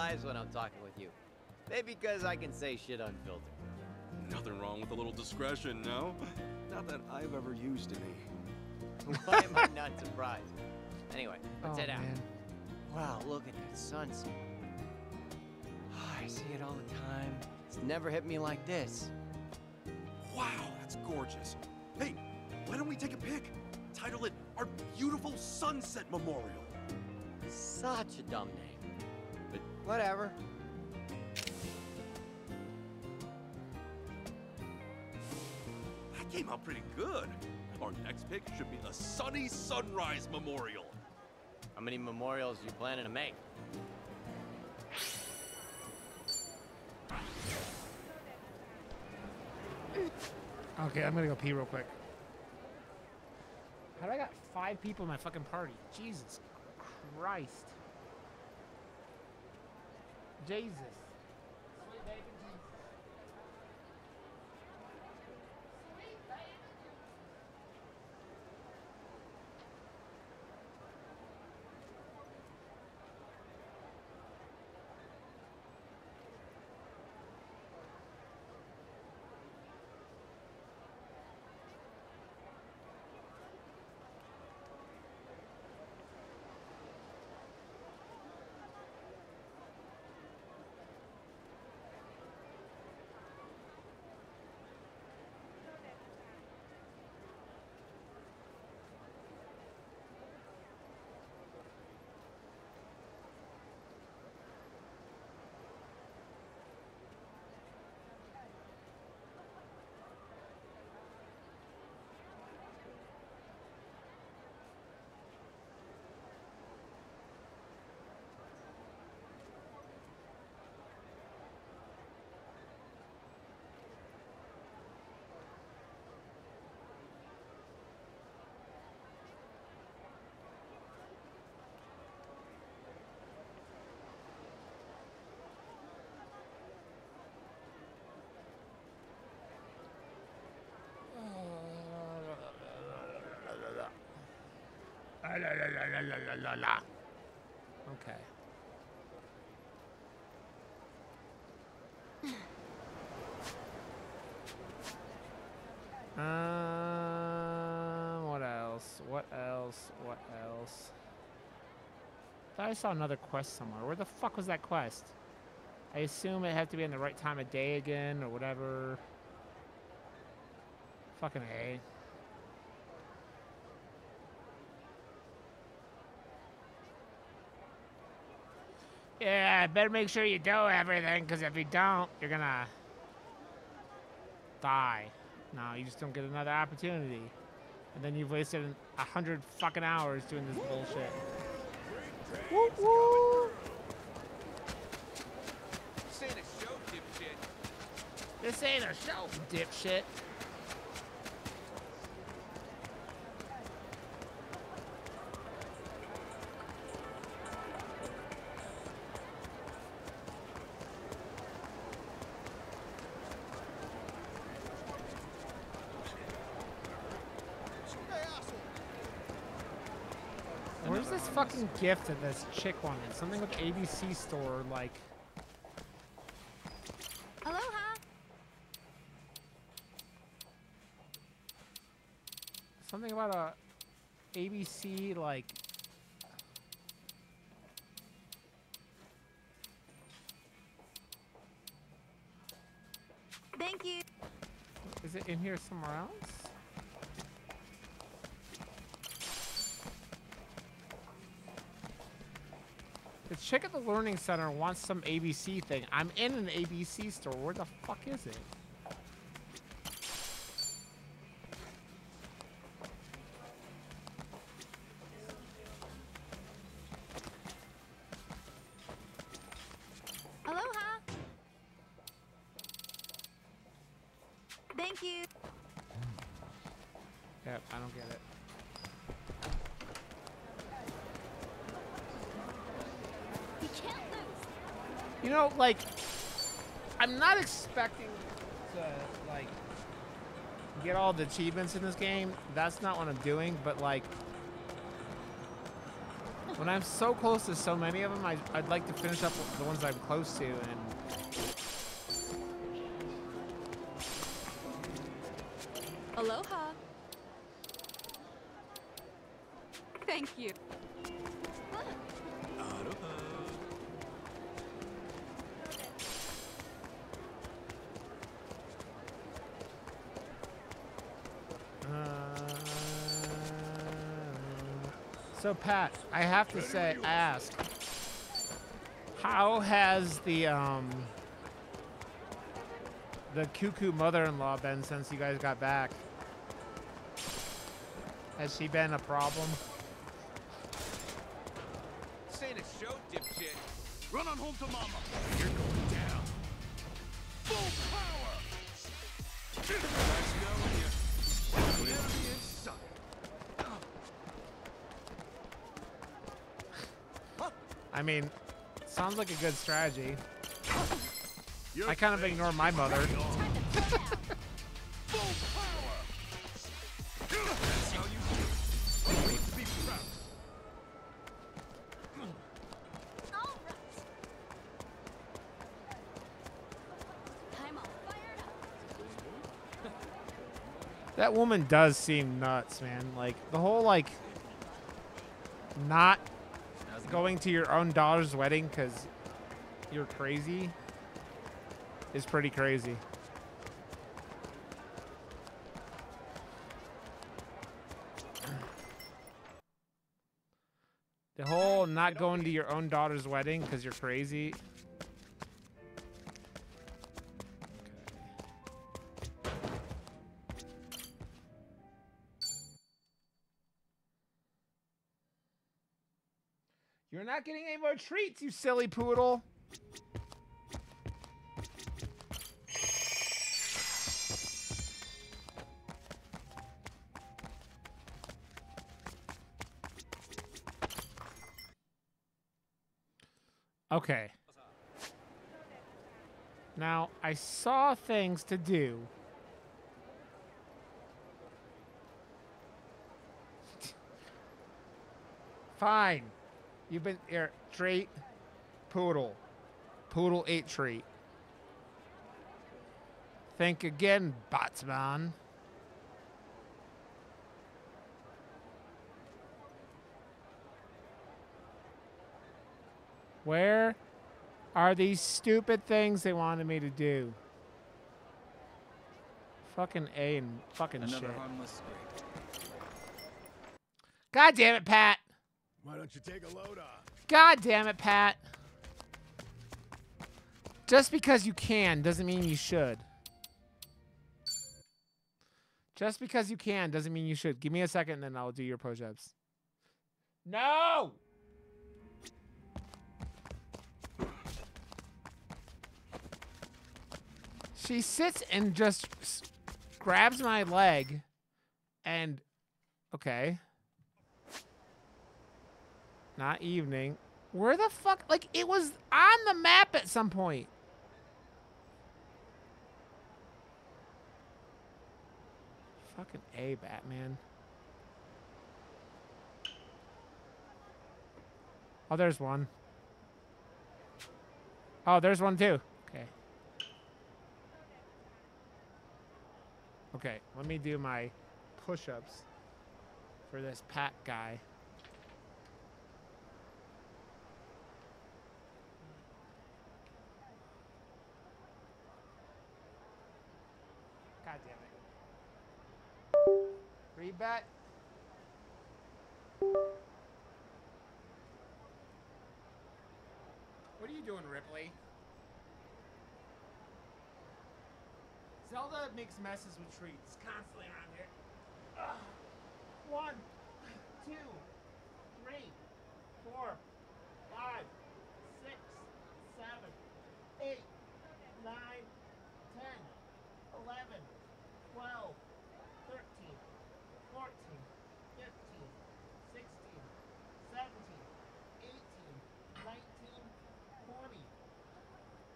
lies when I'm talking with you. Maybe because I can say shit unfiltered. Nothing wrong with a little discretion, no? Not that I've ever used any. Why am I not surprised? Anyway, let's head out. Wow, look at that sunset. I see it all the time. It's never hit me like this. Wow, that's gorgeous. Hey, why don't we take a pic? Title it, Our Beautiful Sunset Memorial. Such a dumb name. But whatever. That came out pretty good. Our next pic should be a Sunny Sunrise Memorial. How many memorials are you planning to make? Okay, I'm gonna go pee real quick. How do I got 5 people in my fucking party? Jesus Christ. Jesus. Okay. What else? What else? What else? Thought I saw another quest somewhere. Where the fuck was that quest? I assume it had to be in the right time of day again or whatever. Fucking A. Yeah, better make sure you do everything, because if you don't, you're gonna die. No, you just don't get another opportunity. And then you've wasted 100 fucking hours doing this bullshit. Woo woo! This ain't a show, dipshit. This ain't a show, dipshit. Fucking gift that this chick wanted. Something with ABC store, like. Aloha. Something about a ABC, like. Thank you. Is it in here somewhere else? The chick at the learning center wants some ABC thing. I'm in an ABC store. Where the fuck is it? Aloha. Thank you. Yep, I don't get it. You know, like, I'm not expecting to, like, get all the achievements in this game. That's not what I'm doing, but, like, When I'm so close to so many of them, I'd like to finish up the ones I'm close to and... Aloha. Thank you. So Pat, I have to say, ask, how has the cuckoo mother-in-law been since you guys got back? Has she been a problem? This ain't a show, dipshit. Run on home to mama. You're going down. Full power. There's no you. I mean, sounds like a good strategy. I kind of ignore my mother. That woman does seem nuts, man. Like, the whole, like, not going to your own daughter's wedding because you're crazy is pretty crazy. The whole not going to your own daughter's wedding because you're crazy. You're not getting any more treats, you silly poodle. Okay. Now, I saw things to do. Fine. You've been here, treat, poodle. Poodle ate treat. Think again, Batman. Where are these stupid things they wanted me to do? Fucking A and fucking another shit. Harmless. God damn it, Pat. Why don't you take a load off? God damn it, Pat. Just because you can doesn't mean you should. Just because you can doesn't mean you should. Give me a second and then I'll do your push-ups. No! She sits and just grabs my leg and... Okay. Not evening. Where the fuck? Like, it was on the map at some point. Fucking A, Batman. Oh, there's one. Oh, there's one too. Okay. Okay, let me do my push-ups for this Pat guy. Rebat. What are you doing, Ripley? Zelda makes messes with treats constantly around here. Ugh. 1, 2, 3, 4, 5, 6, 7, 8, 9, 10, 11, 12. 14, 15, 16, 17, 18, 19,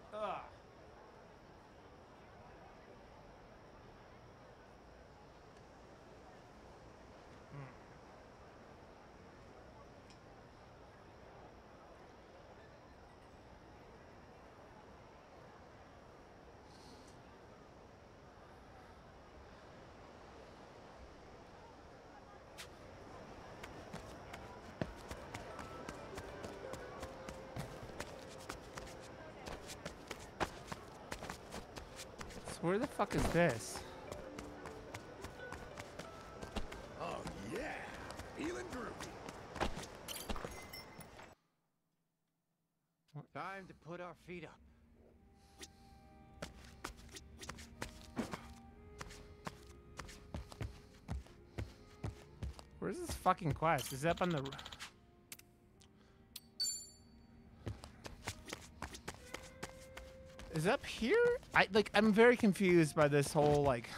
20. Ugh. Where the fuck is this? Oh yeah, feeling groovy. Time to put our feet up. Where's this fucking quest? Is it up on the... Is it up here? I'm very confused by this whole, like...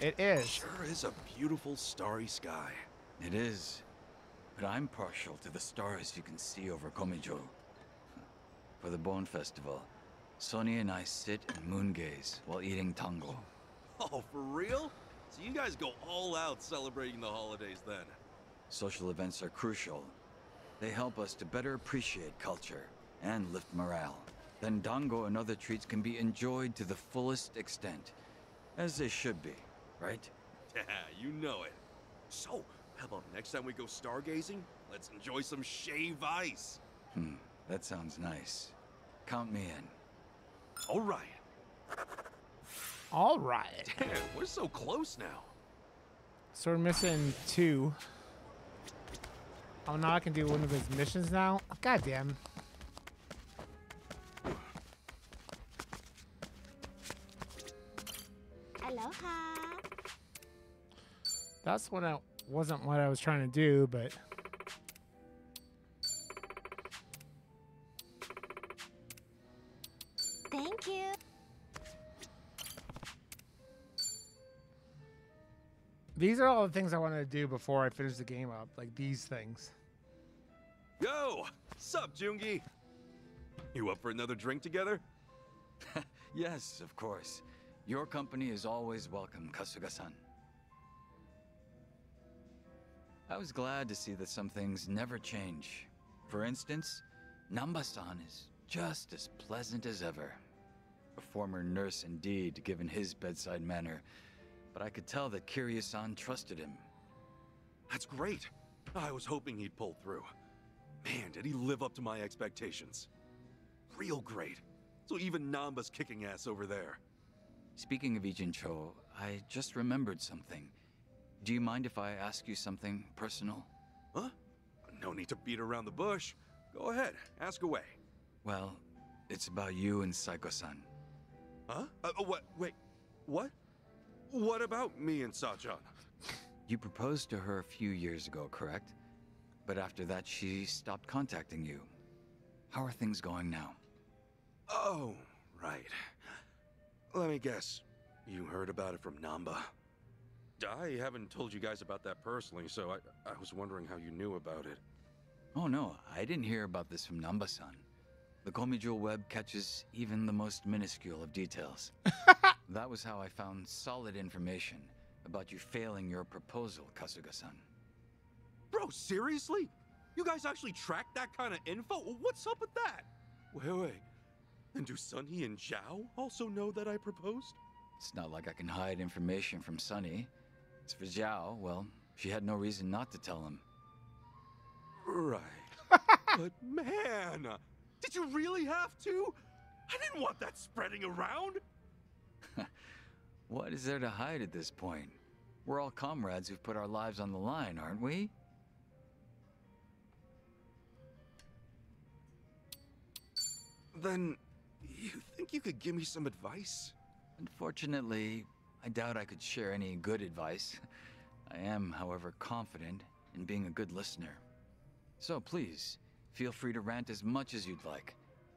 It is. Sure is a beautiful starry sky. It is. But I'm partial to the stars you can see over Komiju. For the Bone Festival, Sonny and I sit and moon gaze while eating tango. Oh, for real? So you guys go all out celebrating the holidays then. Social events are crucial. They help us to better appreciate culture and lift morale. Then dango and other treats can be enjoyed to the fullest extent, as they should be, right? Yeah, you know it. So, how about next time we go stargazing, let's enjoy some shave ice. That sounds nice. Count me in. All right. All right. Damn, we're so close now. So we're missing two. Oh, now I can do one of his missions now? Goddamn. Aloha. That's what wasn't what I was trying to do, but... Thank you. These are all the things I wanted to do before I finish the game up, like these things. Yo! Sup, Jungi? You up for another drink together? Yes, of course. Your company is always welcome, Kasuga-san. I was glad to see that some things never change. For instance, Namba-san is just as pleasant as ever. A former nurse indeed, given his bedside manner. But I could tell that Kiryu-san trusted him. That's great. I was hoping he'd pull through. Man, did he live up to my expectations. Real great. So even Namba's kicking ass over there. Speaking of Ijincho, I just remembered something. Do you mind if I ask you something personal? Huh? No need to beat around the bush. Go ahead, ask away. Well, it's about you and Saiko-san. Huh? Wait, what? What about me and Sa-chan? You proposed to her a few years ago, correct? But after that, she stopped contacting you. How are things going now? Oh, right. Let me guess. You heard about it from Namba. I haven't told you guys about that personally, so I was wondering how you knew about it. Oh no, I didn't hear about this from Namba-san. The Komiju web catches even the most minuscule of details. That was how I found solid information about you failing your proposal, Kasuga-san. Bro, seriously? You guys actually tracked that kind of info? What's up with that? Wait. And do Sunny and Zhao also know that I proposed? It's not like I can hide information from Sunny. As for Zhao, well, she had no reason not to tell him. Right. But man, did you really have to? I didn't want that spreading around. What is there to hide at this point? We're all comrades who've put our lives on the line, aren't we? Then, you think you could give me some advice? Unfortunately, I doubt I could share any good advice. I am, however, confident in being a good listener. So please, feel free to rant as much as you'd like.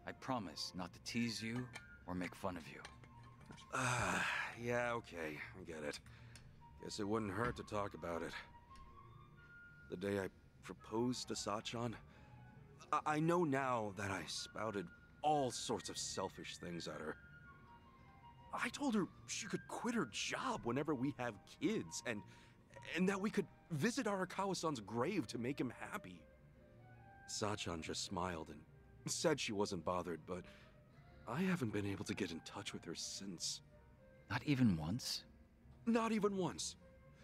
I promise not to tease you or make fun of you. Yeah, okay, I get it. Guess it wouldn't hurt to talk about it. The day I proposed to Sachon, I know now that I spouted all sorts of selfish things at her. I told her she could quit her job whenever we have kids, and that we could visit Arakawa-san's grave to make him happy. Sachon just smiled and said she wasn't bothered, but I haven't been able to get in touch with her since. Not even once? Not even once.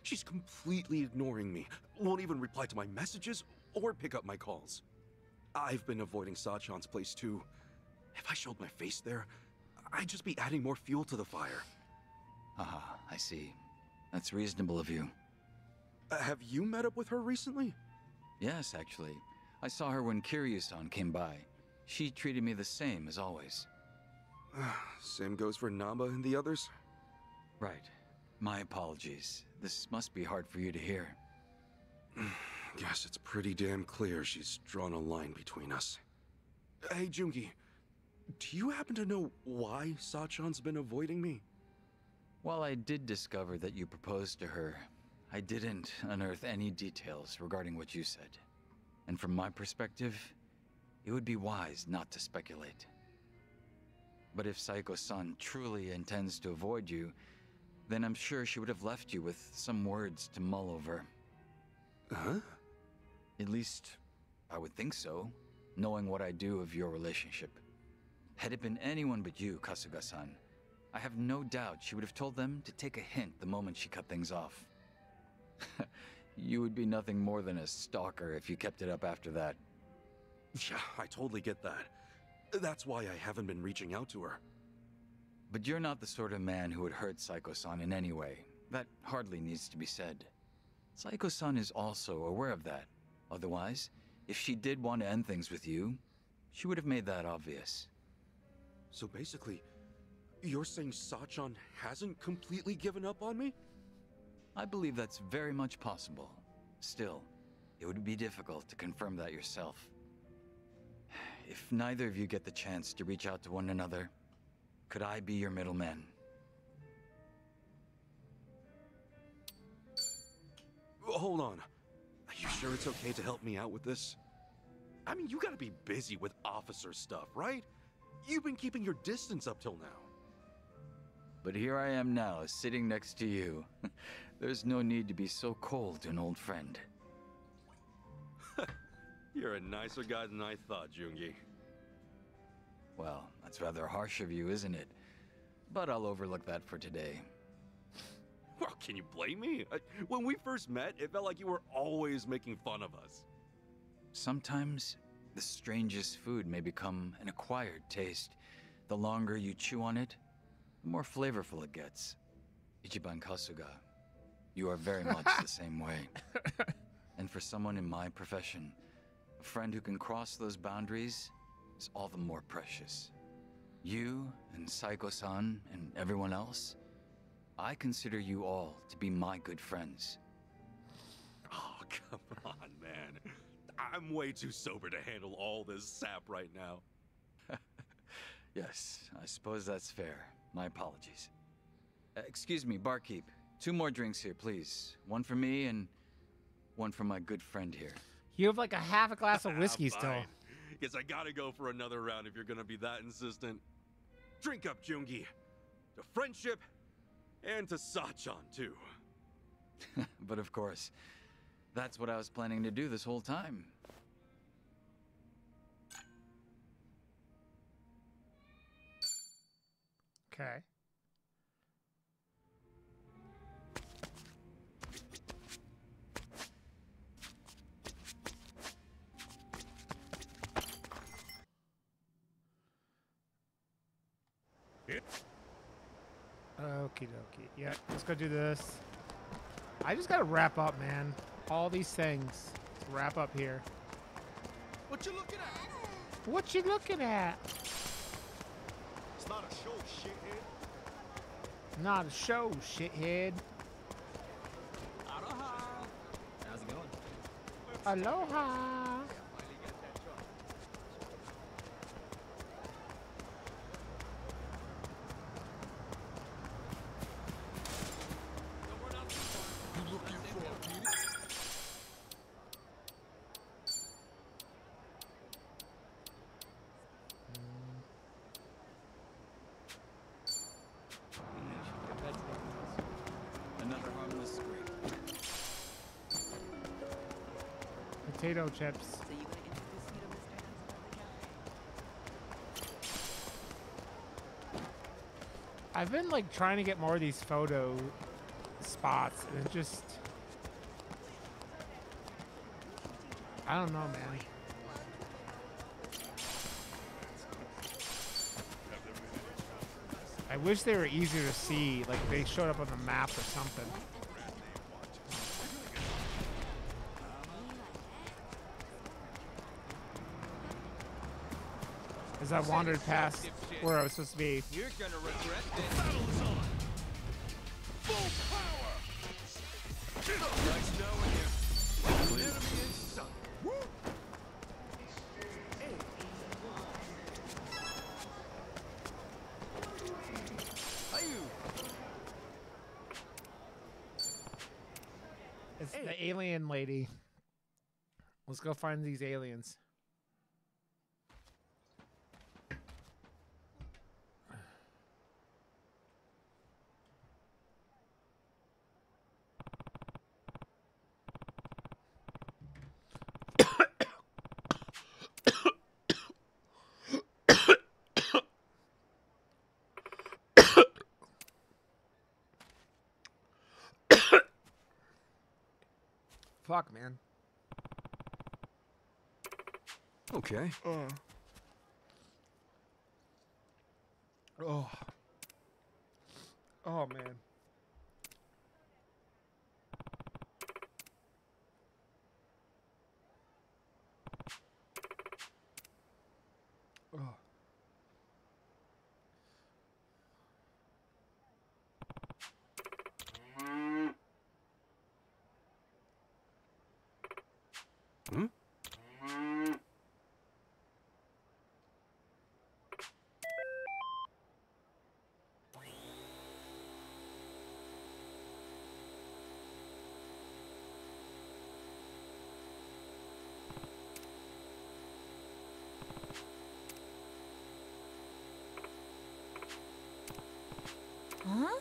She's completely ignoring me, won't even reply to my messages or pick up my calls. I've been avoiding Sa-chan's place too. If I showed my face there, I'd just be adding more fuel to the fire. Ah, I see. That's reasonable of you. Have you met up with her recently? Yes, actually. I saw her when Kiryu-san came by. She treated me the same as always. Same goes for Namba and the others? Right. My apologies. This must be hard for you to hear. Yes, it's pretty damn clear she's drawn a line between us. Hey, Jungi. Do you happen to know why Sa-chan's been avoiding me? While I did discover that you proposed to her, I didn't unearth any details regarding what you said. And from my perspective, it would be wise not to speculate. But if Saeko-san truly intends to avoid you, then I'm sure she would have left you with some words to mull over. Huh? At least, I would think so, knowing what I do of your relationship. Had it been anyone but you, Kasuga-san, I have no doubt she would have told them to take a hint the moment she cut things off. You would be nothing more than a stalker if you kept it up after that. Yeah, I totally get that. That's why I haven't been reaching out to her. But you're not the sort of man who would hurt Saeko-san in any way. That hardly needs to be said. Saeko-san is also aware of that. Otherwise, if she did want to end things with you, she would have made that obvious. So basically, you're saying Sa-chan hasn't completely given up on me? I believe that's very much possible. Still, it would be difficult to confirm that yourself. If neither of you get the chance to reach out to one another, could I be your middleman? Hold on. Are you sure it's okay to help me out with this? I mean, you gotta be busy with officer stuff, right? You've been keeping your distance up till now. But here I am now, sitting next to you. There's no need to be so cold to an old friend. You're a nicer guy than I thought, Jungi. Well, that's rather harsh of you, isn't it? But I'll overlook that for today. Well, can you blame me? When we first met, it felt like you were always making fun of us. Sometimes, the strangest food may become an acquired taste. The longer you chew on it, the more flavorful it gets. Ichiban Kasuga, you are very much the same way. And for someone in my profession, a friend who can cross those boundaries is all the more precious. You and Saeko-san and everyone else, I consider you all to be my good friends. Oh, come on, man. I'm way too sober to handle all this sap right now. Yes, I suppose that's fair. My apologies. Excuse me, barkeep. 2 more drinks here, please. One for me and one for my good friend here. You have like a half a glass of whiskey still. Guess I gotta go for another round if you're gonna be that insistent. Drink up, Jungi. To friendship and to Sa-chan, too. But of course, that's what I was planning to do this whole time. Okay. Okie dokie. Yeah, let's go do this. I just gotta wrap up, man. All these things. Let's wrap up here. What you looking at? What you looking at? It's not a show, shithead. Not a show, shithead. Aloha. How's it going? Aloha. Potato chips. I've been like trying to get more of these photo spots and it just, I don't know, man. wish they were easier to see, like they showed up on the map or something. As I wandered past where I was supposed to be. You're gonna regret this. The battle is on. Full power. Nice knowing you. Enemy is sunk. It's the alien lady. Let's go find these aliens. Fuck, man. Okay. Oh. Oh, man. Huh?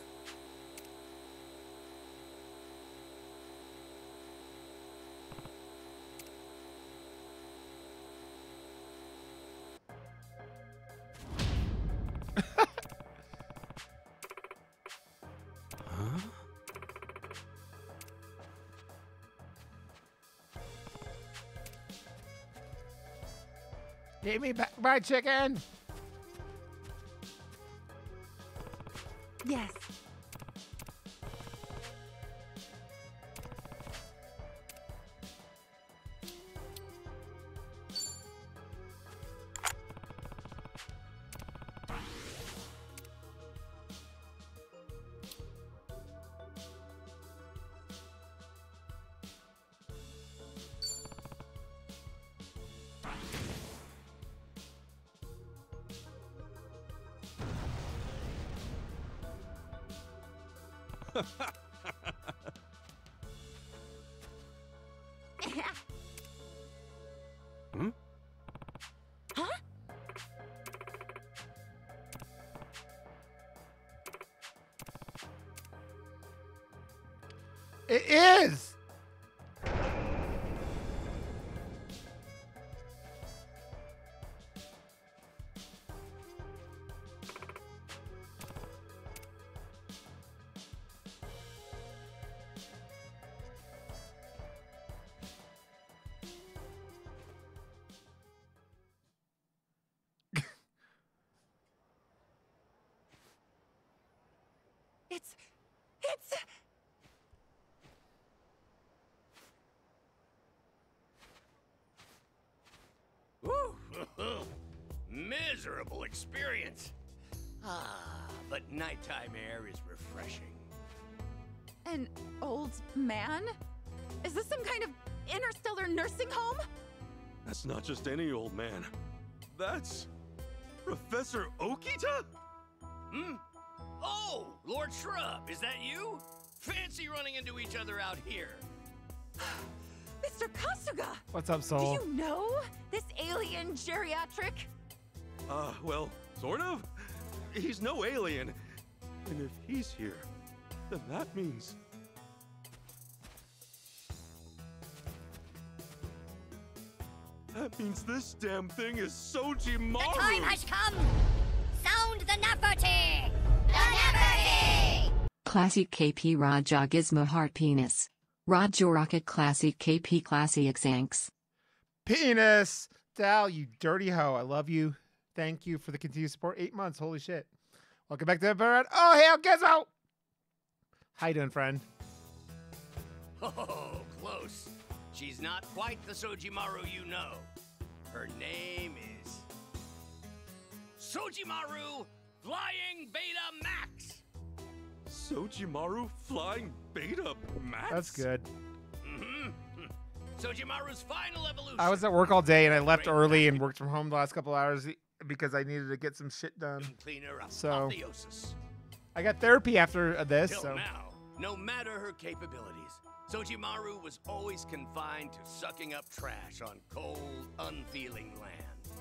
Give me back my chicken. Yes. It is! Miserable experience. Ah, but nighttime air is refreshing. An old man? Is this some kind of interstellar nursing home? That's not just any old man. That's Professor Okita? Hmm? Oh, Lord Shrub, is that you? Fancy running into each other out here. Mr. Kasuga! What's up, Soul? Do you know this alien geriatric? Well, sort of. He's no alien. And if he's here, then that means... that means this damn thing is Sojimaru! The time has come! Sound the Neferty! The Neferty! Classic KP Raja Gizmo Heart Penis. Raja Rocket Classic KP Classic Xanx. Penis! Dal, you dirty hoe. I love you. Thank you for the continued support. 8 months. Holy shit. Welcome back to the bird. Oh, hell, Gezo! How you doing, friend? Oh, close. She's not quite the Sojimaru you know. Her name is... Sojimaru Flying Beta Max! Sojimaru Flying Beta Max? That's good. Mm-hmm. Sojimaru's final evolution. I was at work all day and I left early and worked from home the last couple hours because I needed to get some shit done. So I got therapy after this. Till so now, no matter her capabilities, Sojimaru was always confined to sucking up trash on cold, unfeeling land.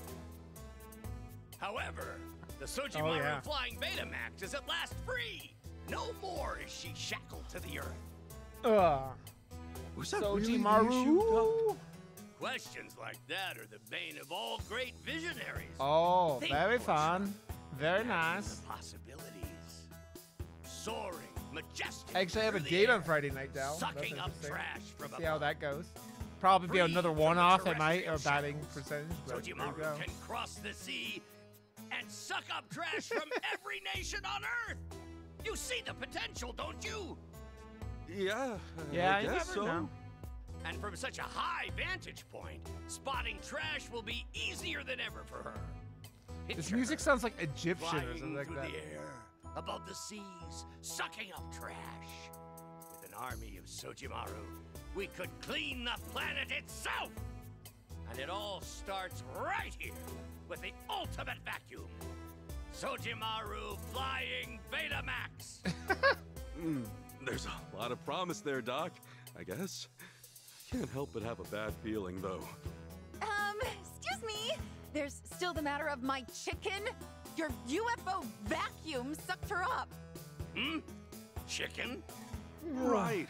However, the Sojimaru Flying Beta Max is at last free. No more is she shackled to the earth. Was that Sojimaru? Questions like that are the bane of all great visionaries. Oh, think very fun. Very nice. Possibilities. Soaring, majestic. I actually have a date on Friday night, Dow. Sucking up trash from above. See how that goes. Probably be another one-off at night or batting percentage. Sojimaru can cross the sea and suck up trash from every nation on Earth. You see the potential, don't you? Yeah. Yeah, I guess so. Know. And from such a high vantage point, spotting trash will be easier than ever for her. This music sounds like Egyptian or something like that. The air, above the seas, sucking up trash. With an army of Sojimaru, we could clean the planet itself. And it all starts right here with the ultimate vacuum. Sojimaru Flying Beta Max. There's a lot of promise there, Doc, I guess. Can't help but have a bad feeling, though. Excuse me? There's still the matter of my chicken? Your UFO vacuum sucked her up. Hmm? Chicken? Right.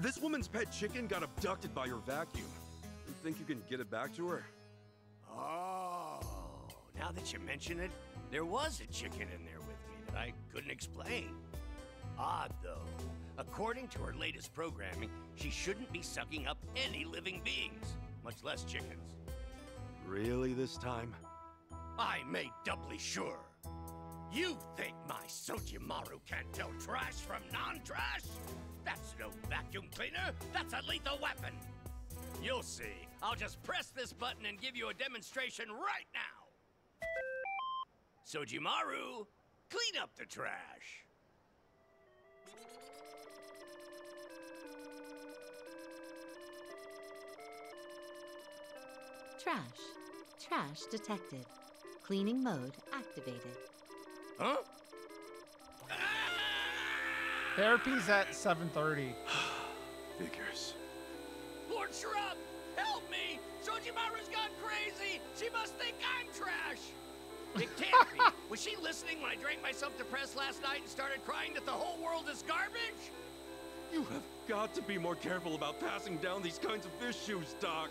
This woman's pet chicken got abducted by your vacuum. You think you can get it back to her? Oh, now that you mention it, there was a chicken in there with me that I couldn't explain. Odd, though. According to her latest programming, she shouldn't be sucking up any living beings, much less chickens. Really this time? I made doubly sure. You think my Sojimaru can't tell trash from non-trash? That's no vacuum cleaner. That's a lethal weapon. You'll see. I'll just press this button and give you a demonstration right now. Sojimaru, clean up the trash. Trash. Trash detected. Cleaning mode activated. Huh? Therapy's at 7:30. Figures. Lord Shrub, help me! Sojimaru's gone crazy! She must think I'm trash! It can't be. Was she listening when I drank myself depressed last night and started crying that the whole world is garbage? You have got to be more careful about passing down these kinds of issues, Doc.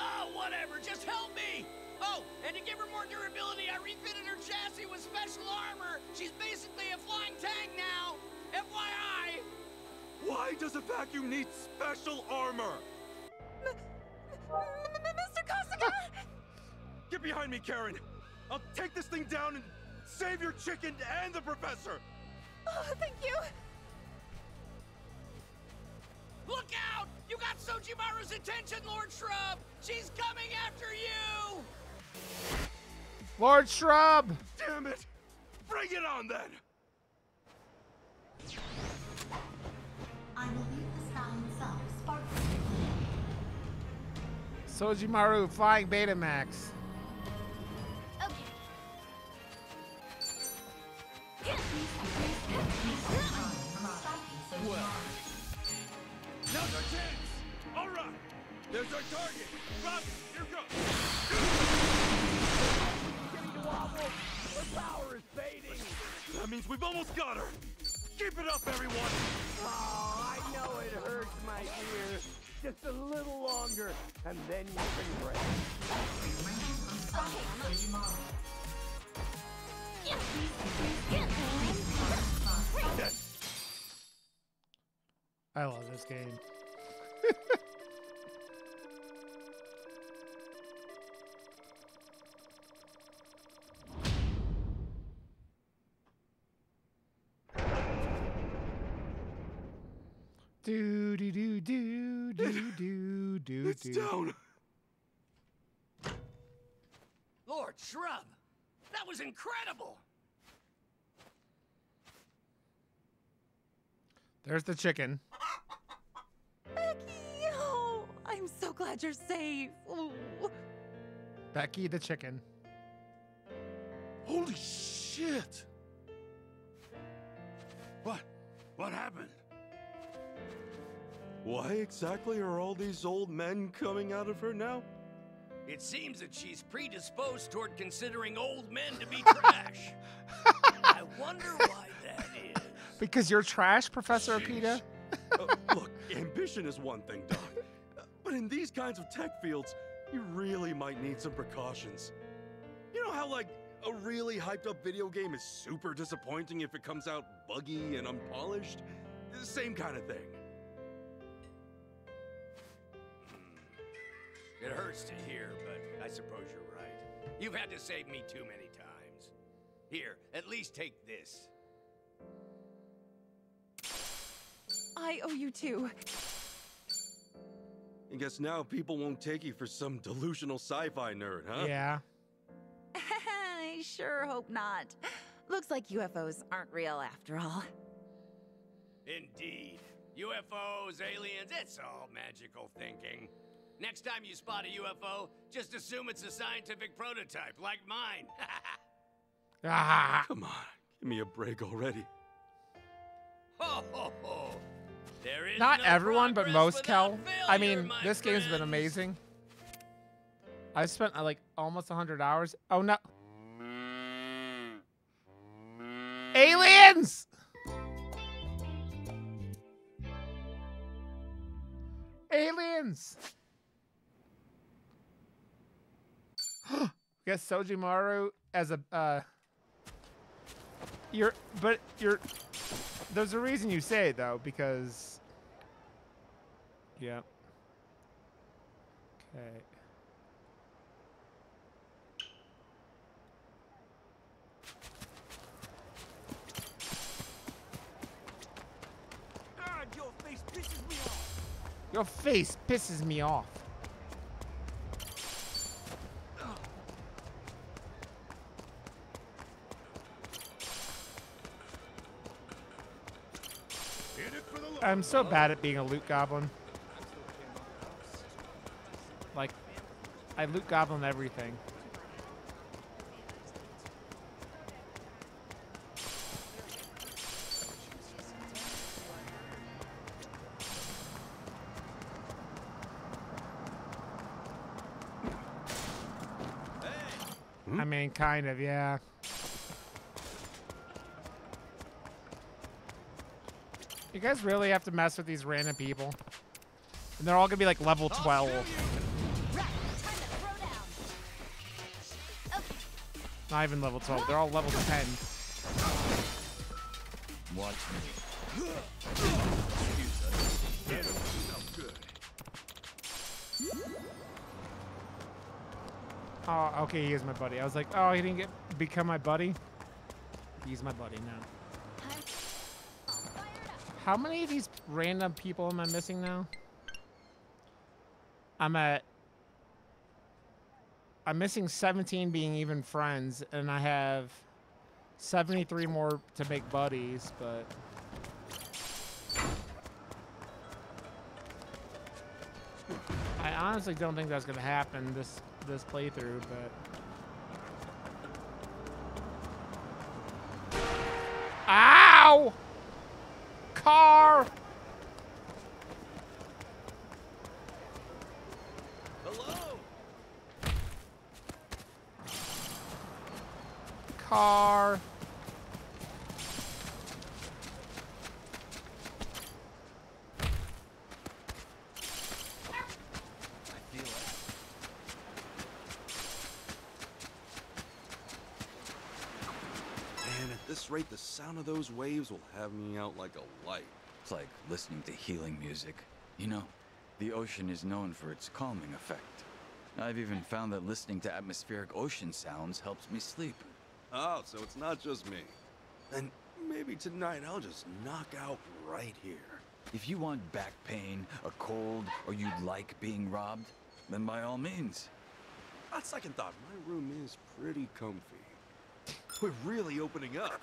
Oh, whatever, just help me! Oh, and to give her more durability, I refitted her chassis with special armor! She's basically a flying tank now! FYI! Why does a vacuum need special armor? Mr. Kasuga! Get behind me, Karen! I'll take this thing down and save your chicken and the professor! Oh, thank you! Look out! You got Sojimaru's attention, Lord Shrub! She's coming after you! Lord Shrub! Damn it! Bring it on, then! I will leave the sky itself sparkling. Sojimaru Flying Beta Max. Okay. Well. Another chance! All right! There's our target! Robbie, here goes! She's getting to wobble! Her power is fading! That means we've almost got her! Keep it up, everyone! Oh, I know it hurts, my dear. Just a little longer, and then you can break. Okay. I love this game. Do do do do do do do. It's down. Lord Shrub, that was incredible. There's the chicken. Becky, oh, I'm so glad you're safe. Ooh. Becky the chicken. Holy shit! What? What happened? Why exactly are all these old men coming out of her now? It seems that she's predisposed toward considering old men to be trash. I wonder why that is. Because you're trash, Professor Okita? Look, ambition is one thing, Doc. But in these kinds of tech fields, you really might need some precautions. You know how, like, a really hyped-up video game is super disappointing if it comes out buggy and unpolished? Same kind of thing. It hurts to hear, but I suppose you're right. You've had to save me too many times. Here, at least take this. I owe you too. I guess now people won't take you for some delusional sci-fi nerd, huh? Yeah. I sure hope not. Looks like UFOs aren't real after all. Indeed. UFOs, aliens, it's all magical thinking. Next time you spot a UFO, just assume it's a scientific prototype like mine. Ah, come on, give me a break already. Ho, ho, ho. There is not no everyone, but most, Kel. I mean, this game's been amazing. I've spent like almost 100 hours. Oh no. Aliens! Aliens! I guess Sojimaru as a there's a reason you say it though, because yeah. Okay. God, your face pisses me off. Your face pisses me off. I'm so bad at being a loot goblin. Like, I loot goblin everything. I mean, kind of, yeah. You guys really have to mess with these random people. And they're all gonna be like level 12. Right, time to throw down. Okay. Not even level 12, they're all level 10. Watch me. Get him. Good. Oh, okay, he is my buddy. I was like, oh, he didn't become my buddy? He's my buddy now. How many of these random people am I missing now? I'm missing 17 being even friends, and I have 73 more to make buddies, but I honestly don't think that's gonna happen this playthrough, but ow! Car. Hello. Car. Rate, the sound of those waves will have me out like a light. It's like listening to healing music. You know, the ocean is known for its calming effect. I've even found that listening to atmospheric ocean sounds helps me sleep. Oh, so it's not just me. And maybe tonight I'll just knock out right here. If you want back pain, a cold, or you like being robbed, then by all means. On second thought, my room is pretty comfy. We're really opening up.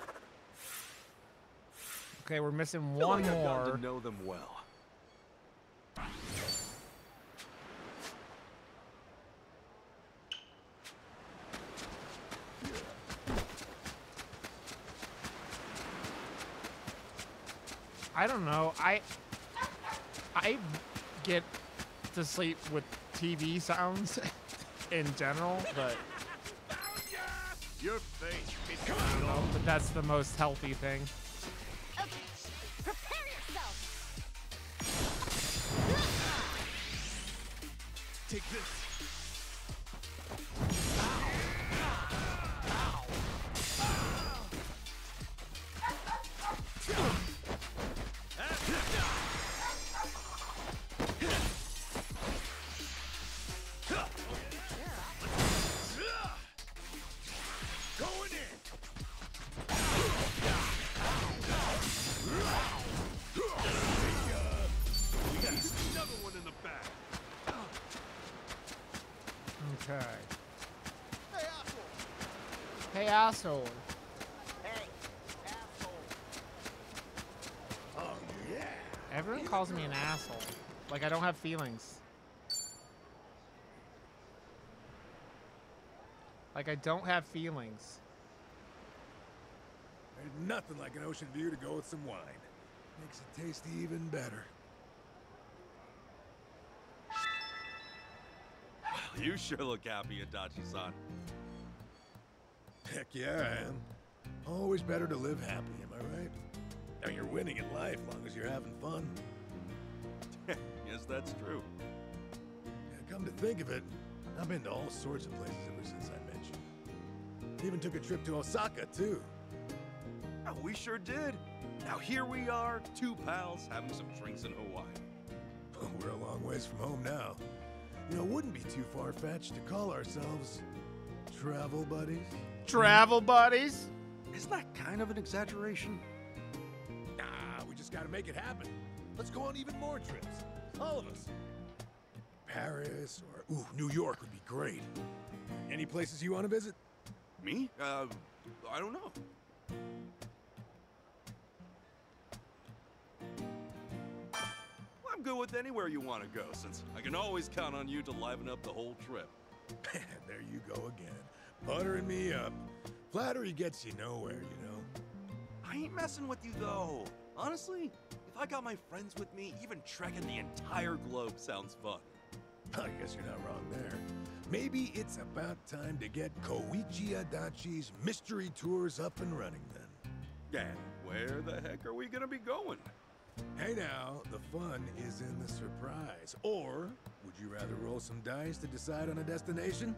Okay, we're missing one more. I've gotten to know them well. I don't know. I get to sleep with TV sounds in general, but your face is I don't know, but that's the most healthy thing. Okay. Prepare yourself. Take this. Asshole. Hey, asshole. Oh, yeah. Everyone calls me an asshole. Like I don't have feelings. Like I don't have feelings. There's nothing like an ocean view to go with some wine. Makes it taste even better. Well, you sure look happy, Adachi-san. Heck yeah, I am. Always better to live happy, am I right? Now you're winning in life as long as you're having fun. Yes, that's true. Yeah, come to think of it, I've been to all sorts of places ever since I met you. Even took a trip to Osaka, too. Oh, we sure did. Now here we are, two pals having some drinks in Hawaii. We're a long ways from home now. You know, it wouldn't be too far-fetched to call ourselves travel buddies. Travel buddies? Isn't that kind of an exaggeration? Nah, we just gotta make it happen. Let's go on even more trips. All of us. Paris or ooh, New York would be great. Any places you want to visit? Me? I don't know. Well, I'm good with anywhere you want to go, since I can always count on you to liven up the whole trip. Man, there you go again. Buttering me up. Flattery gets you nowhere, you know. I ain't messing with you, though. Honestly, if I got my friends with me, even trekking the entire globe sounds fun. I guess you're not wrong there. Maybe it's about time to get Koichi Adachi's mystery tours up and running, then. And where the heck are we gonna be going? Hey now, the fun is in the surprise. Or would you rather roll some dice to decide on a destination?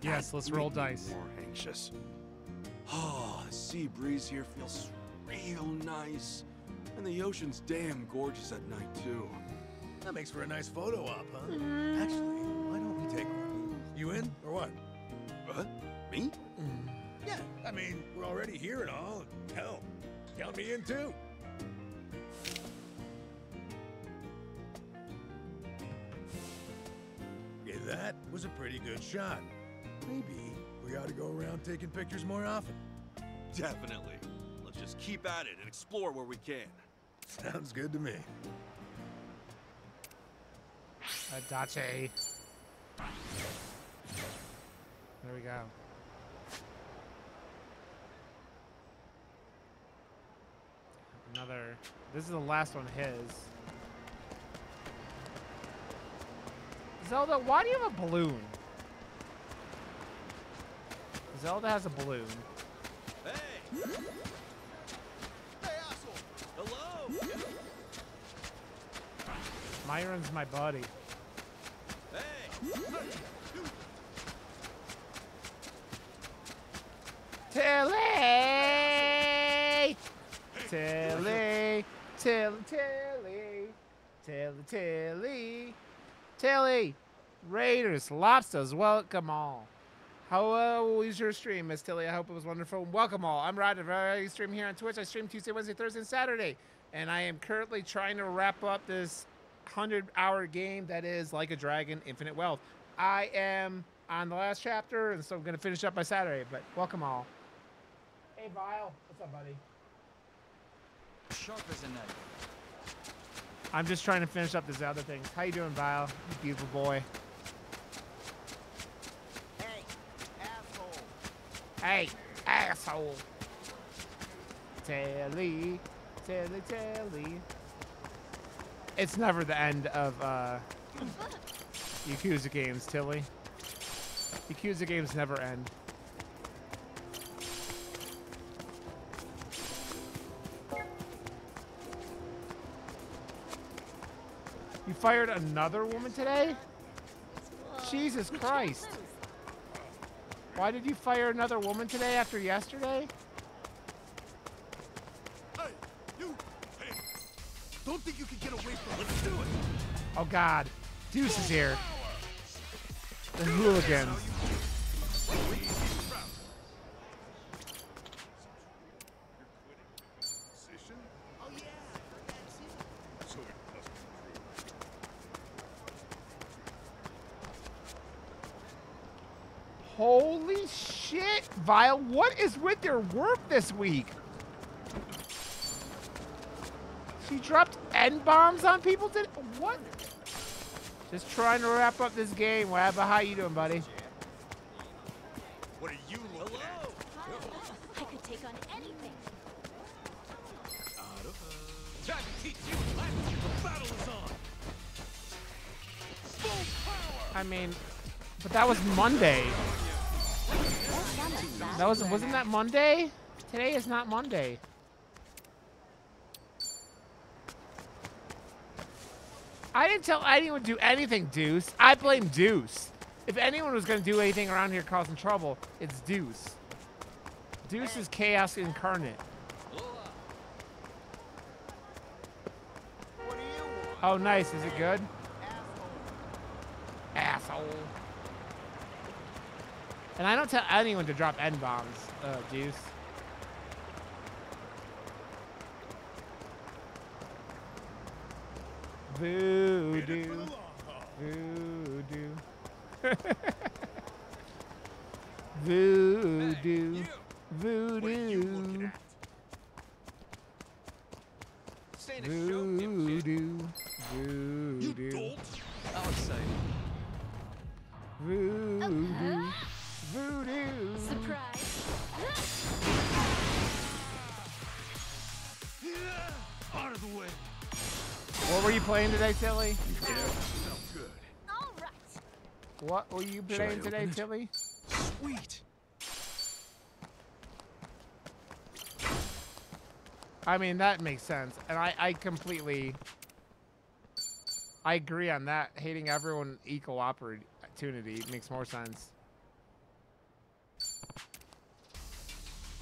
Yes, let's roll dice. More anxious. Oh, the sea breeze here feels real nice, and the ocean's damn gorgeous at night too. That makes for a nice photo op, huh? Actually, why don't we take one? You in or what? What? Me? Yeah, I mean, we're already here and all. Hell, count me in too. Okay, that was a pretty good shot. Maybe we ought to go around taking pictures more often. Definitely. Let's just keep at it and explore where we can. Sounds good to me. Adachi. There we go. Another. This is the last one, his. Zelda, why do you have a balloon? Zelda has a balloon. Hey! Hey, asshole! Hello! Myron's my buddy. Hey! Tilly! Tilly! Tilly! Tilly! Tilly! Tilly! Tilly! Raiders, lobsters, welcome all. Hello, is your stream, Miss Tilly? I hope it was wonderful. Welcome all. I'm Rod. I stream here on Twitch. I stream Tuesday, Wednesday, Thursday, and Saturday. and I am currently trying to wrap up this 100-hour game that is Like a Dragon, Infinite Wealth. I am on the last chapter, and so I'm going to finish up by Saturday, but welcome all. Hey, Vile. What's up, buddy? Sharp as a knife. I'm just trying to finish up this other thing. How you doing, Vile? You beautiful boy. Hey, asshole. Hey, asshole. Telly, telly, telly. It's never the end of Yakuza games, Tilly. Yakuza games never end. You fired another woman today? Jesus Christ. Why did you fire another woman today after yesterday? Don't think you can get away from it. Let's do it. Oh God, Deuce is here. The hooligans. Holy shit, Vile! What is with your work this week? She dropped N-bombs on people today? What? Just trying to wrap up this game, Wabba. How you doing, buddy? What are you looking at? I could take on anything. Try to teach you the battle is on. Full power. I mean, but that was Monday. That wasn't that Monday? Today is not Monday. I didn't tell anyone to do anything, Deuce. I blame Deuce. If anyone was going to do anything around here causing trouble, it's Deuce. Deuce is chaos incarnate. Oh, nice. Is it good? Asshole. And I don't tell anyone to drop N-bombs, Deuce. Voodoo. Voodoo. Voodoo. Voodoo. Voodoo. Voodoo. Voodoo. Voodoo. Surprise. Out of the way. What were you playing today, Tilly? Yeah, good. All right. What were you playing today, Tilly? Sweet. I mean, that makes sense. And I agree on that. Hating everyone equal opportunity makes more sense.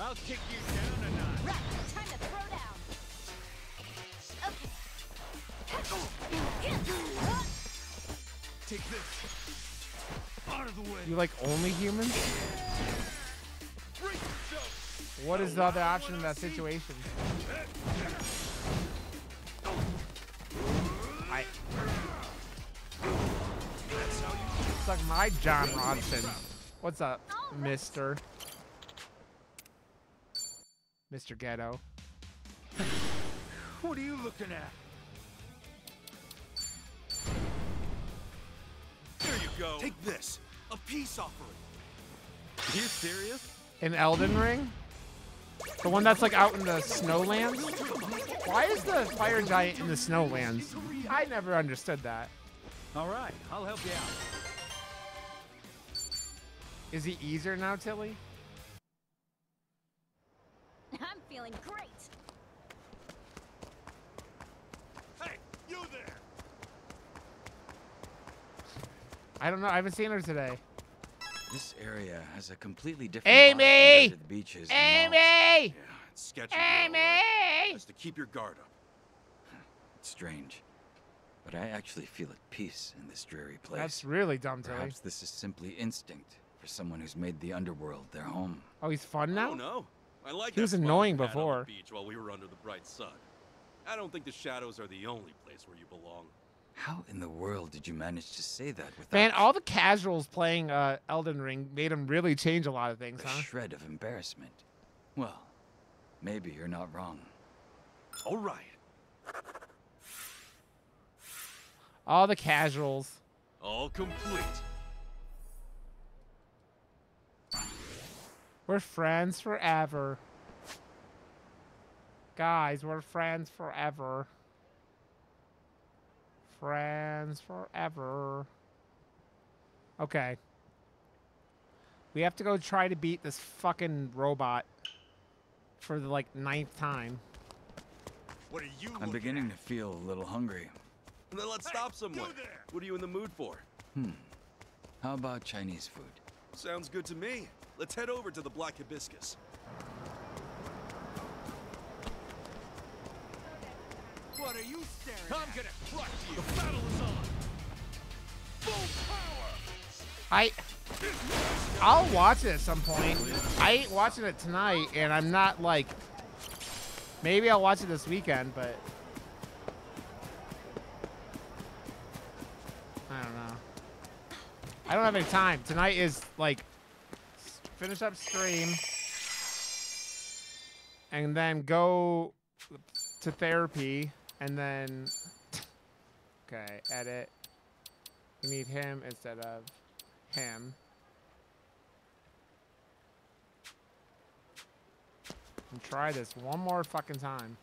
I'll kick you down a notch. Right, time to throw down. Okay. Take this out of the way. You like only humans? What is the other option in that situation? It's like my John Rodson. What's up, Mister? Mr. Ghetto. What are you looking at? There you go. Take this. A peace offering. Are you serious? An Elden Ring? The one that's like out in the snowlands? Why is the fire giant in the snowlands? I never understood that. Alright, I'll help you out. Is he easier now, Tilly? I'm feeling great. I don't know. I haven't seen her today. This area has a completely different vibe compared to the beaches. Amy! Yeah, it's sketchy. Amy! Right? Just to keep your guard up. It's strange, but I actually feel at peace in this dreary place. That's really dumb, Tilly. Perhaps this is simply instinct for someone who's made the underworld their home. Oh, he's fun now? Oh, no. I like he was annoying before. On the beach while we were under the bright sun. I don't think the shadows are the only place where you belong. How in the world did you manage to say that without... Man, all the casuals playing Elden Ring made him really change a lot of things, huh? A shred of embarrassment. Well, maybe you're not wrong. All right. All the casuals. All complete. We're friends forever. Guys, we're friends forever. Friends forever. Okay. We have to go try to beat this fucking robot for the, like, 9th time. What are you I'm beginning at? To feel a little hungry. Then let's stop someone. What are you in the mood for? How about Chinese food? Sounds good to me. Let's head over to the Black Hibiscus. What are you staring at? I'm gonna crush you. The battle is on. Full power. I'll watch it at some point. I ain't watching it tonight, and I'm not like... Maybe I'll watch it this weekend, but... I don't know. I don't have any time. Tonight is, like, finish up stream. And then go to therapy. And then... Okay, edit. We need him instead of him. And try this one more fucking time.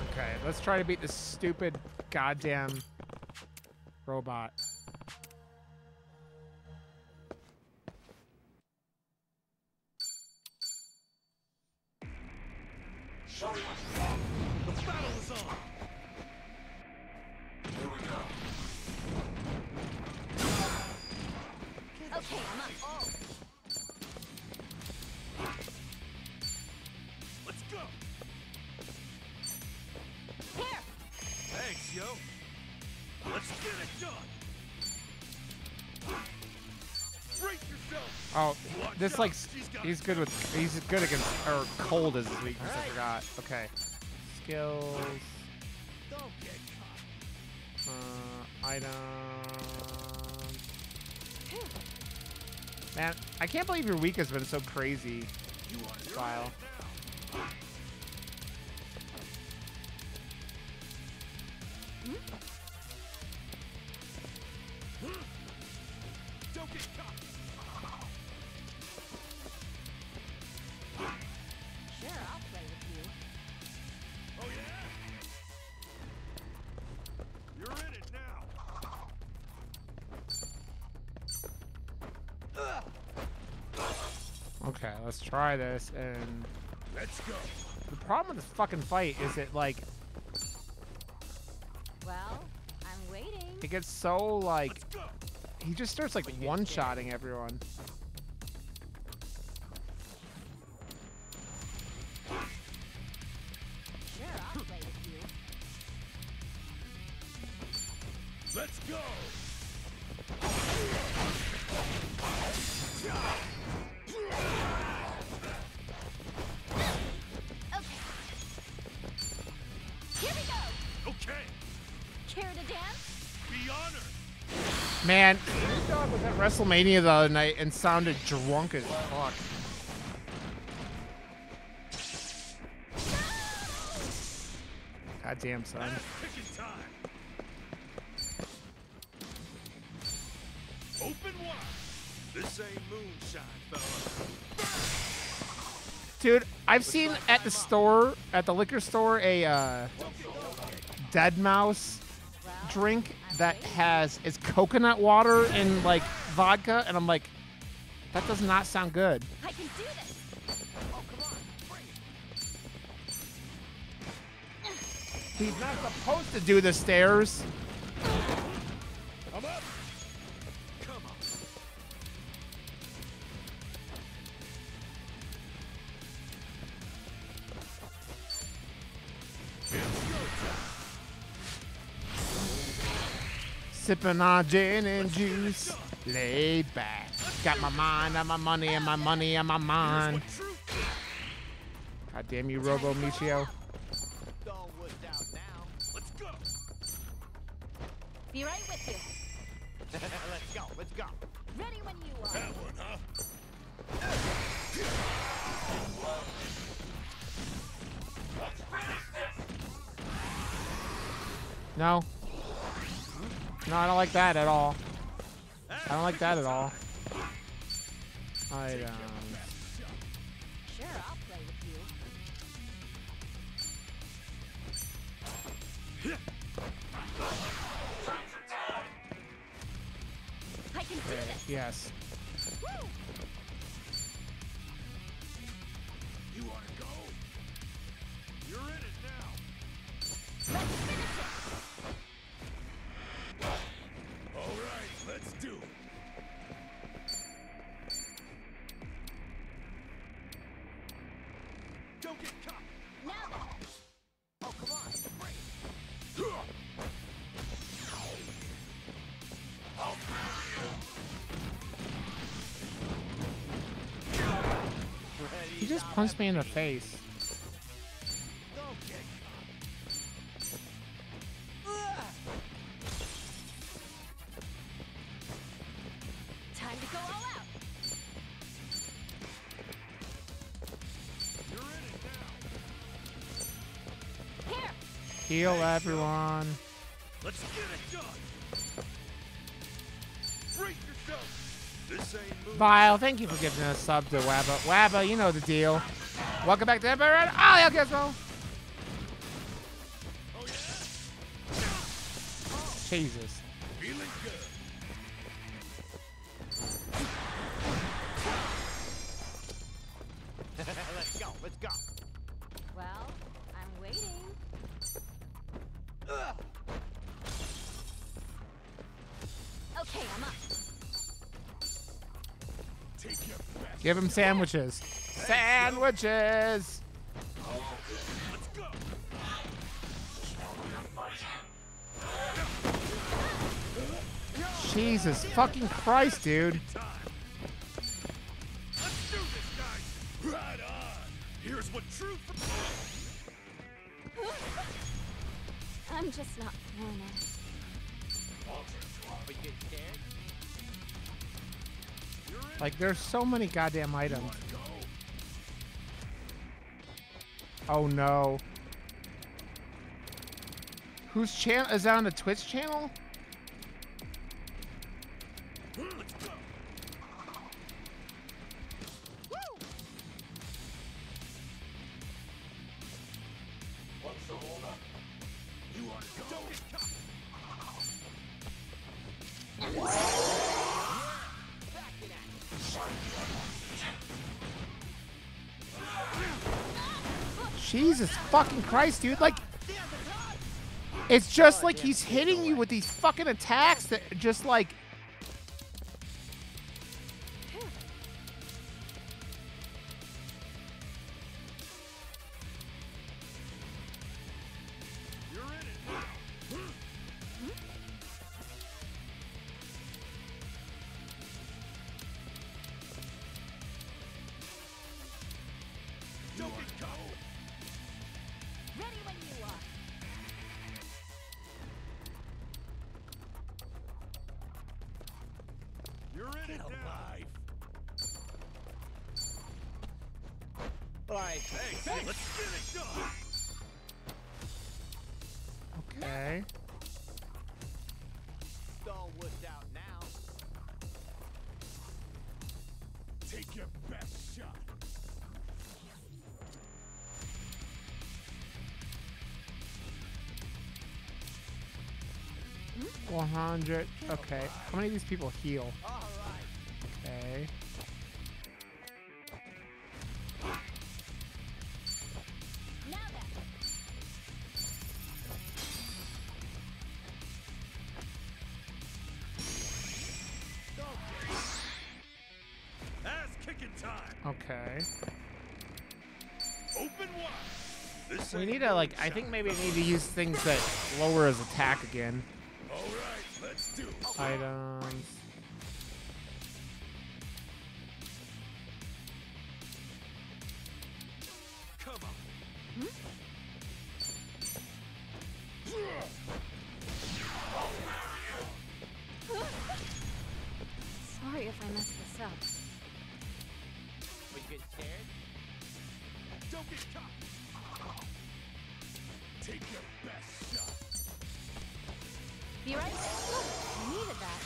Okay, let's try to beat this stupid goddamn robot. This like he's good against or cold is his weakness. I forgot. Okay, skills. Items. Man, I can't believe your week has been so crazy. File. Let's try this and let's go. The problem with this fucking fight is it like well, I'm waiting. It gets so like he just starts like one-shotting everyone. Sure, I'll play with you. Let's go. Man, this dog was at WrestleMania the other night and sounded drunk as fuck. Goddamn, son. Open wide. This ain't moonshine, fella. Dude, I've seen at the store, at the liquor store, a dead mouse drink that has is coconut water and like vodka, and I'm like, that does not sound good. I can do this. Oh, come on. Bring it. He's not supposed to do the stairs. I'm up. Come on. sipping on gin and juice, laid back. Got my mind on my money and my money on my mind. God damn you, Robo Michio. Be right with you. Let's go, let's go. Ready when you are. That one, huh? Let's finish this. No. No, I don't like that at all. I don't like that at all. I don't. Sure, I'll play with you. I can do this. Yes. Woo. You want to go? You're in it now. Let's finish it. All right, let's do it. Don't get caught. Now. Oh, come on. Break. I'll He just punched me in the face. Time to go all out. You're in it now. Here. Heal everyone. Let's get it done. Break yourself. Vile, thank you for giving us a sub to Wabba. Wabba, you know the deal. Welcome back to Empire Rider. Oh, yeah, guess so. Oh, yeah. Jesus. Feeling good. Let's go, let's go. Well, I'm waiting. Okay, I'm up. Give him sandwiches. Sandwiches! Let's go. Jesus fucking Christ, dude. Let's do this, guys. Right on. Here's what truth. I'm just not feeling it. Like, there's so many goddamn items. Oh no. Whose channel? Is that on the Twitch channel? Jesus fucking Christ, dude. Like, it's just like he's hitting you with these fucking attacks that just like... Okay, how many of these people heal? Okay. Ass kicking time. Okay. Open one. We need to, like, I think maybe I need to use things that lower his attack again. All right. items. Come on. Sorry if I messed this up. Were you getting scared? Don't get caught. Take your best shot. Be right there. Look, I needed that.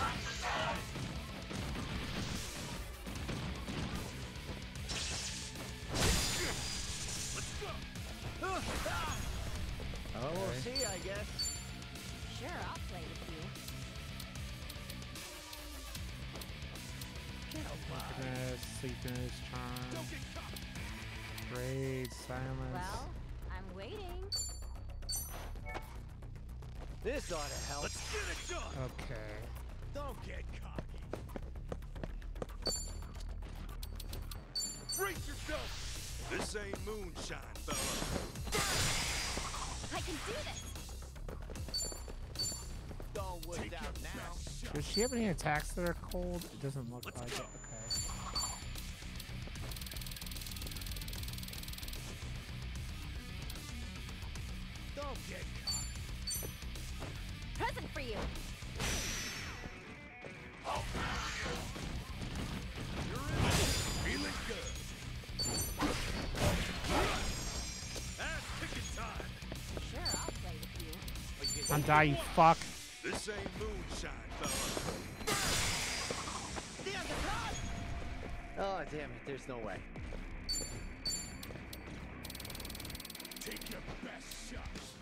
Let's go. Oh, we'll see, I guess. Sure, I'll play with you. Darkness, sleepiness, charm. Great silence. Well, I'm waiting. This ought to help. Let's get it done. Okay. Don't get cocky. Brace yourself. This ain't moonshine, fella. I can do this. Don't worry down now. Does she have any attacks that are cold? It doesn't look like it. Okay. Don't get cocky. Present for you. Oh. You're in. Feeling good. That's ticket time. Sure, I'll play with you. I'm dying, fuck. This ain't moonshine, fella. Damn the crowd. Oh damn it! There's no way. Take your best shots.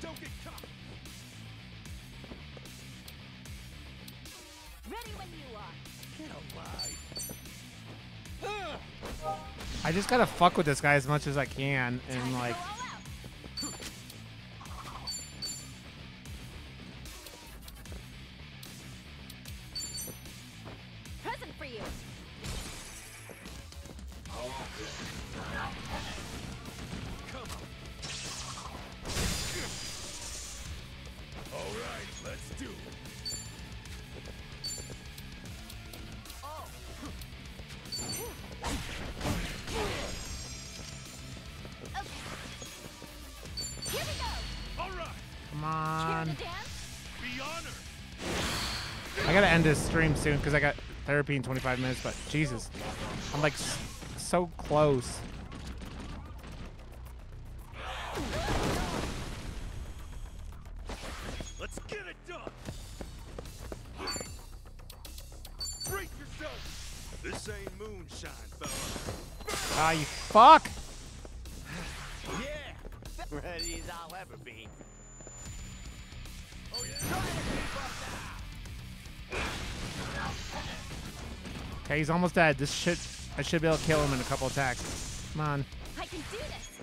Don't get caught. Ready when you are. Get alive. I just gotta fuck with this guy as much as I can, and like. Present for you. Come on. Alright, let's do it. Oh. Okay. Here we go. Alright. Come on. Be honored. I gotta end this stream soon because I got therapy in 25 minutes, but Jesus. I'm like so close. Ah, you fuck! Yeah, ready as I'll ever be. Oh yeah. Okay, he's almost dead. This shit, I should be able to kill him in a couple attacks. Come on. I can do this.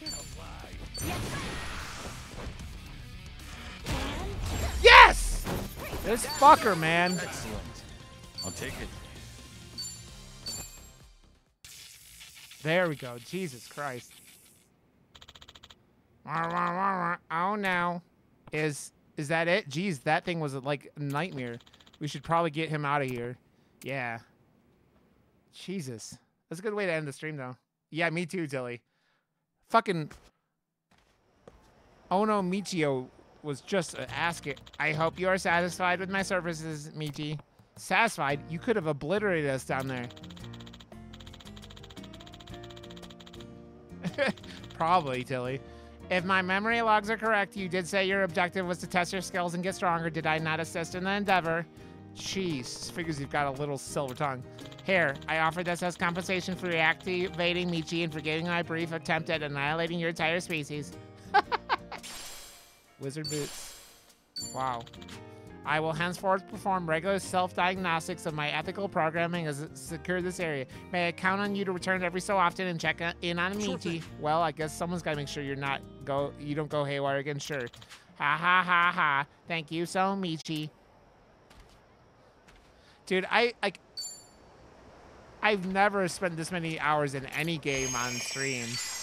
Get alive. Yes! This fucker, man. Excellent. I'll take it. There we go. Jesus Christ. Oh, now. Is that it? Jeez, that thing was like a nightmare. We should probably get him out of here. Yeah. Jesus. That's a good way to end the stream, though. Yeah, me too, Dilly. Fucking Ono Michio was just asking. I hope you are satisfied with my services, Michi. Satisfied? You could have obliterated us down there. Probably, Tilly. If my memory logs are correct, you did say your objective was to test your skills and get stronger. Did I not assist in the endeavor? Jeez, figures you've got a little silver tongue. Here, I offer this as compensation for reactivating Michi and for getting my brief attempt at annihilating your entire species. Wizard boots. Wow. I will henceforth perform regular self-diagnostics of my ethical programming as it secure this area. May I count on you to return every so often and check in on Michi? Well, I guess someone's got to make sure you don't go haywire again. Sure. Ha ha ha ha. Thank you so, Michi. Dude, I've never spent this many hours in any game on stream.